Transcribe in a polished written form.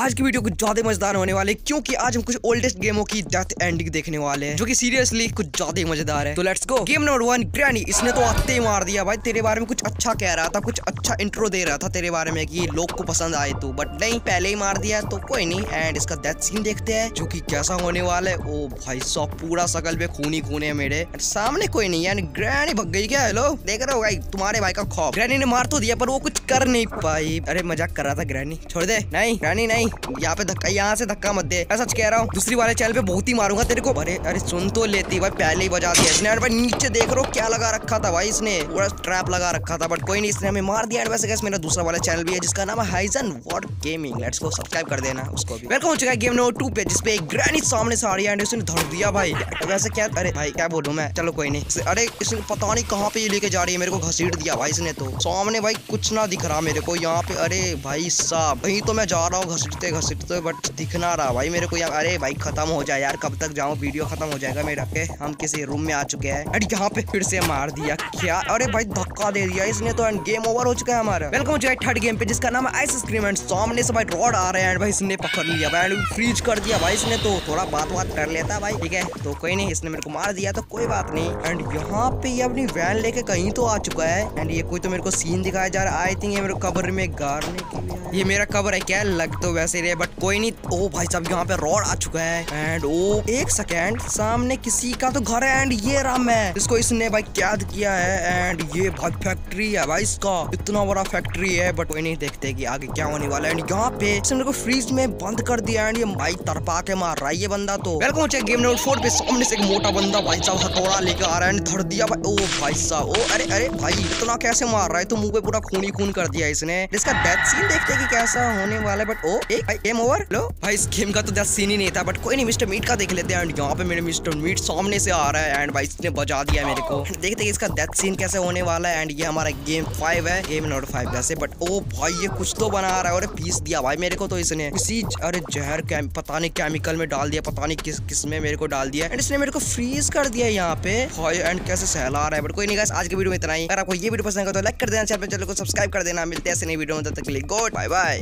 आज की वीडियो कुछ ज्यादा मजेदार होने वाले क्योंकि आज हम कुछ ओल्डेस्ट गेमों की डेथ एंडिंग देखने वाले हैं जो कि सीरियसली कुछ ज्यादा ही मजेदार है। तो let's go. Game number 1 Granny. इसने तो आते ही मार दिया। भाई तेरे बारे में कुछ अच्छा कह रहा था, कुछ अच्छा इंट्रो दे रहा था तेरे बारे में कि लोग को पसंद आए तू, बट नहीं, पहले ही मार दिया। तो कोई नहीं, एंड इसका डेथ सीन देखते है जो की कैसा होने वाला है। ओ भाई साहब, पूरा शकल पे खून ही खून है मेरे सामने। कोई नहीं यार, ग्रैनी भग गई क्या? हेलो, देख रहे हो भाई, तुम्हारे भाई का खौफ। ग्रैनी ने मार तो दिया पर वो कुछ कर नहीं पाई। अरे मजाक कर रहा था ग्रैनी, छोड़ दे। नहीं ग्रैनी नहीं, यहाँ पे धक्का, यहाँ से धक्का मत दे, मैं सच कह रहा हूँ। दूसरी वाले चैनल पे बहुत ही मारूंगा तेरे को। अरे अरे सुन तो लेती, भाई पहले ही बजा दिया इसने। भाई नीचे देख रहा क्या लगा रखा था भाई इसने, पूरा ट्रैप लगा रखा था, बट कोई नहीं, इसने हमें मार दिया। वैसे गाइस मेरा दूसरा वाला चैनल भी है जिसका नाम है हाइजन वॉर गेमिंग, लेट्स को सब्सक्राइब कर देना उसको भी। वेलकम हो चुका है गेम नंबर 2 पे जिसपे एक ग्रैनी सामने से आ रही है एंड उसने धर दिया भाई। वैसे क्या, अरे भाई क्या बोलूं मैं, चलो कोई नहीं। अरे इसने पता नहीं कहाँ पे ये लेके जा रही है, मेरे को घसीट दिया भाई इसने। तो सामने भाई कुछ ना दिख रहा मेरे को यहाँ पे। अरे भाई साहब, वही तो मैं जा रहा हूँ घसीटते, बट दिखना रहा भाई मेरे को यार। अरे भाई खत्म हो जाए यार, कब तक जाऊँ, वीडियो खत्म हो जाएगा मेरा। हम किसी रूम में आ चुके हैं। अरे यहाँ पे फिर से मार दिया क्या? अरे भाई धक्का दे दिया इसने तो, एंड गेम ओवर हो चुका है हमारा। वेलकम जो है थर्ड गेम पे जिसका नाम है आइसक्रीम। एंड सामने से भाई रोड आ रहे हैं, भाई इसने पकड़ लिया भाई, फ्रीज कर दिया भाई इसने। तो थोड़ा बात बात कर लेता भाई, ठीक है। तो कोई नहीं, इसने मेरे को मार दिया तो कोई बात नहीं। एंड यहाँ पे ये अपनी वैन लेके कहीं तो आ चुका है। एंड ये कोई तो मेरे को सीन दिखाया जा रहा है, आई थिंक ये मेरे कवर में गाड़ने के लिए, ये मेरा कवर है क्या लग तो वैसे रहे, बट कोई नहीं। ओ भाई साहब, यहाँ पे रोड आ चुका है एंड ओ एक सेकेंड, सामने किसी का तो घर है एंड ये राम है, इसको इसने भाई कैद किया है। एंड ये भाई फैक्ट्री है भाई, इसका इतना बड़ा फैक्ट्री है, बट कोई नहीं, देखते कि आगे क्या होने वाला है। एंड यहाँ पे इसने को फ्रीज में बंद कर दिया एंड ये भाई तरपा के मार रहा है ये बंदा। तो वेलकम हो चुका है गेम नंबर 4 पे। सामने से एक मोटा बंदा भाई साहब हथौड़ा लेकर आ रहा है एंड धर दिया भाई। ओ भाई साहब, ओ अरे अरे भाई इतना कैसे मार रहा है, तो मुंह पे पूरा खून ही खून कर दिया इसने। इसका डेथ सीन देखते कि कैसा होने वाला है, बट ओ गेम ओवर। लो भाई इस गेम का तो डेथ सीन ही नहीं था, बट कोई नहीं, मिस्टर मीट का देख लेते हैं। एंड यहाँ पे मेरे मिस्टर मीट सामने से आ रहा है एंड भाई इसने बजा दिया मेरे को। देखते हैं इसका डेथ सीन कैसे होने वाला है। एंड ये हमारा गेम 5 है, गेम नंबर 5 जैसे, बट ओ भाई ये कुछ तो बना रहा है। और पीस दिया भाई मेरे को तो इसने किसी, अरे जहर पता नहीं केमिकल में डाल दिया, पता नहीं किस किस में मेरे को डाल दिया। एंड इसने मेरे को फ्रीज कर दिया यहाँ पे भाई, एंड कैसे सहला रहा है। बट कोई नहीं गाइस, आज की वीडियो में इतना ही। अगर आपको ये वीडियो पसंद आएगा तो लाइक कर देना, चैनल को सब्सक्राइब कर देना। मिलते हैं ऐसे नई वीडियो में, तब तक के लिए गुड बाय बाय।